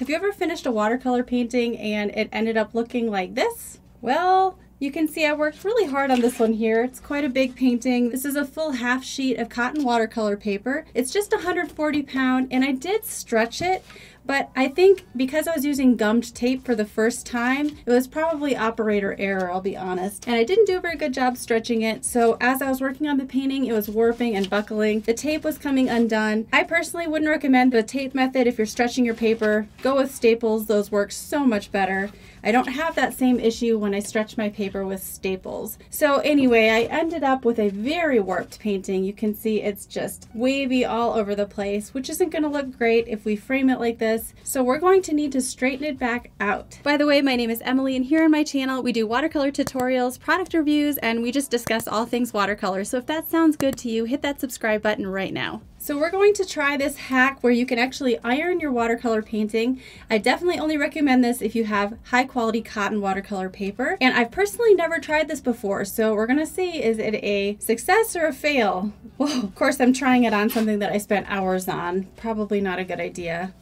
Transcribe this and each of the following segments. Have you ever finished a watercolor painting and it ended up looking like this? Well, you can see I worked really hard on this one here. It's quite a big painting. This is a full half sheet of cotton watercolor paper. It's just 140 pound and I did stretch it, but I think because I was using gummed tape for the first time, it was probably operator error, I'll be honest. And I didn't do a very good job stretching it. So as I was working on the painting, it was warping and buckling. The tape was coming undone. I personally wouldn't recommend the tape method if you're stretching your paper. Go with staples, those work so much better. I don't have that same issue when I stretch my paper with staples. So anyway, I ended up with a very warped painting. You can see it's just wavy all over the place, which isn't gonna look great if we frame it like this. So we're going to need to straighten it back out. By the way, my name is Emily and here on my channel, we do watercolor tutorials, product reviews, and we just discuss all things watercolor. So if that sounds good to you, hit that subscribe button right now. So we're going to try this hack where you can actually iron your watercolor painting. I definitely only recommend this if you have high quality cotton watercolor paper. And I've personally never tried this before. So we're gonna see, is it a success or a fail? Well, of course I'm trying it on something that I spent hours on. Probably not a good idea.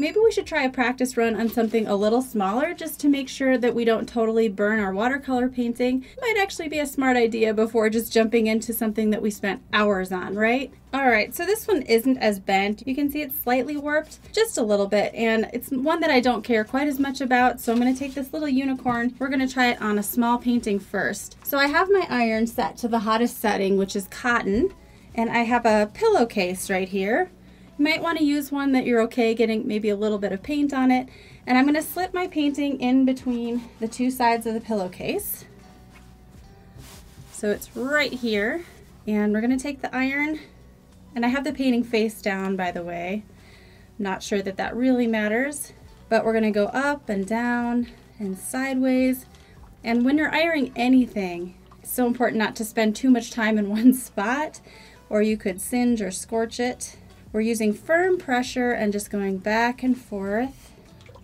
Maybe we should try a practice run on something a little smaller just to make sure that we don't totally burn our watercolor painting. It might actually be a smart idea before just jumping into something that we spent hours on, right? Alright, so this one isn't as bent. You can see it's slightly warped, just a little bit, and it's one that I don't care quite as much about, so I'm going to take this little unicorn. We're going to try it on a small painting first. So I have my iron set to the hottest setting, which is cotton, and I have a pillowcase right here. You might want to use one that you're okay getting maybe a little bit of paint on it. And I'm going to slip my painting in between the two sides of the pillowcase. So it's right here. And we're going to take the iron. And I have the painting face down, by the way. I'm not sure that that really matters. But we're going to go up and down and sideways. And when you're ironing anything, it's so important not to spend too much time in one spot, or you could singe or scorch it. We're using firm pressure and just going back and forth.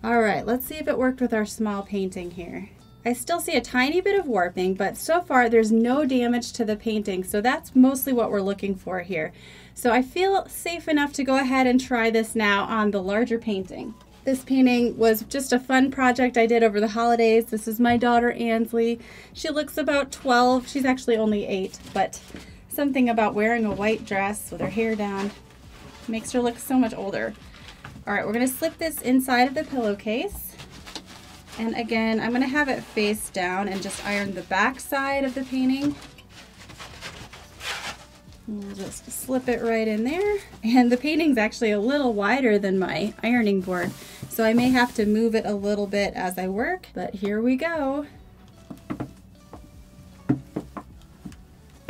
All right, let's see if it worked with our small painting here. I still see a tiny bit of warping, but so far there's no damage to the painting, so that's mostly what we're looking for here. So I feel safe enough to go ahead and try this now on the larger painting. This painting was just a fun project I did over the holidays. This is my daughter, Ansley. She looks about 12. She's actually only 8, but something about wearing a white dress with her hair down makes her look so much older. All right, we're gonna slip this inside of the pillowcase. And again, I'm gonna have it face down and just iron the back side of the painting. We'll just slip it right in there. And the painting's actually a little wider than my ironing board, so I may have to move it a little bit as I work, but here we go.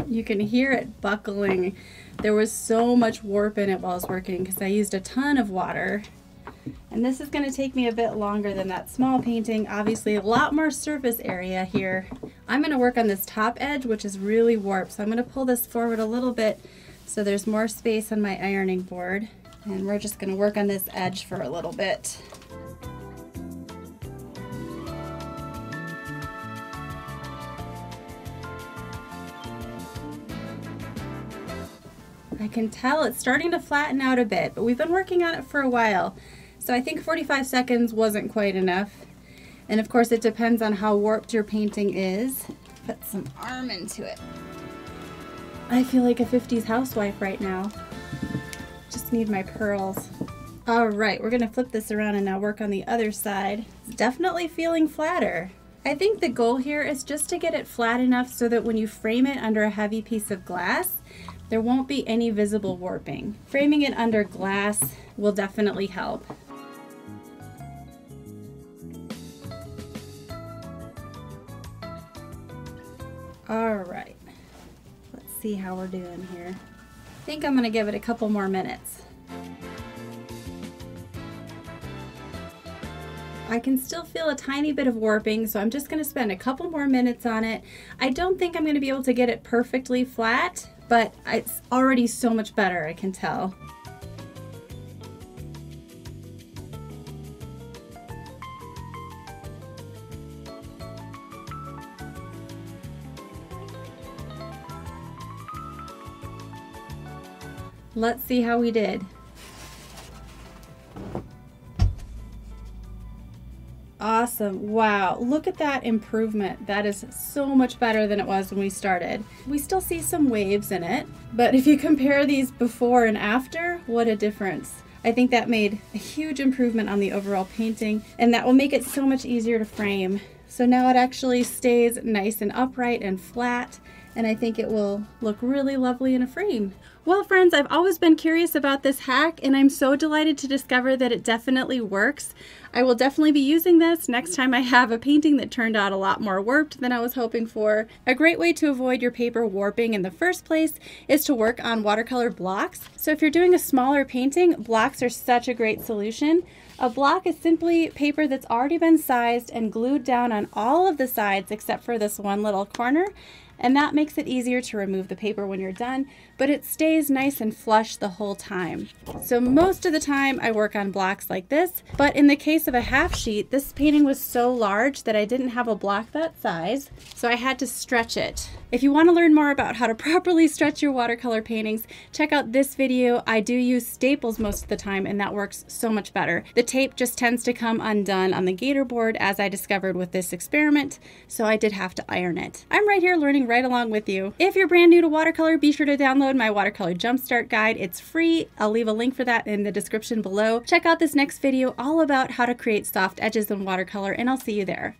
You can hear it buckling. There was so much warp in it while I was working because I used a ton of water. And this is going to take me a bit longer than that small painting. Obviously a lot more surface area here. I'm going to work on this top edge, which is really warped. So I'm going to pull this forward a little bit so there's more space on my ironing board. And we're just going to work on this edge for a little bit. I can tell it's starting to flatten out a bit, but we've been working on it for a while. So I think 45 seconds wasn't quite enough. And of course it depends on how warped your painting is. Put some arm into it. I feel like a 50s housewife right now. Just need my pearls. All right, we're gonna flip this around and now work on the other side. It's definitely feeling flatter. I think the goal here is just to get it flat enough so that when you frame it under a heavy piece of glass, there won't be any visible warping. Framing it under glass will definitely help. All right, let's see how we're doing here. I think I'm gonna give it a couple more minutes. I can still feel a tiny bit of warping, so I'm just gonna spend a couple more minutes on it. I don't think I'm gonna be able to get it perfectly flat, but it's already so much better, I can tell. Let's see how we did. Awesome. Wow. Look at that improvement. That is so much better than it was when we started. We still see some waves in it, but if you compare these before and after, what a difference. I think that made a huge improvement on the overall painting, and that will make it so much easier to frame. So now it actually stays nice and upright and flat, and I think it will look really lovely in a frame. Well friends, I've always been curious about this hack, and I'm so delighted to discover that it definitely works. I will definitely be using this next time I have a painting that turned out a lot more warped than I was hoping for. A great way to avoid your paper warping in the first place is to work on watercolor blocks. So if you're doing a smaller painting, blocks are such a great solution. A block is simply paper that's already been sized and glued down on all of the sides except for this one little corner, and that makes it easier to remove the paper when you're done, but it stays nice and flush the whole time. So most of the time I work on blocks like this, but in the case of a half sheet, this painting was so large that I didn't have a block that size, so I had to stretch it. If you want to learn more about how to properly stretch your watercolor paintings, check out this video. I do use staples most of the time, and that works so much better. The tape just tends to come undone on the gator board, as I discovered with this experiment, so I did have to iron it. I'm right here learning right along with you. If you're brand new to watercolor, be sure to download my watercolor jumpstart guide. It's free. I'll leave a link for that in the description below. Check out this next video all about how to create soft edges in watercolor, and I'll see you there.